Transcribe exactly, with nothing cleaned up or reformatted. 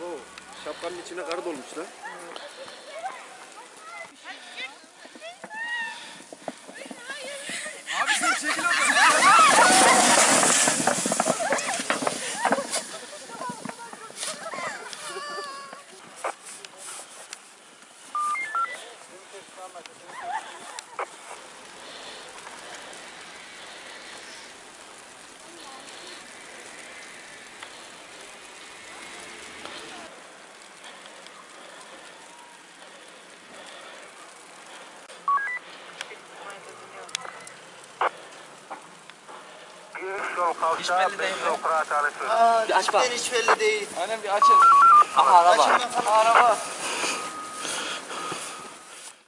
Abo, şapkanın içine kar dolmuş lan. Abi sen çekil abi. İçbelli değil mi? Aa, bir aç bak. İçbelli değil. Annem bir açın. Aha araba. Açın bakalım. Araba.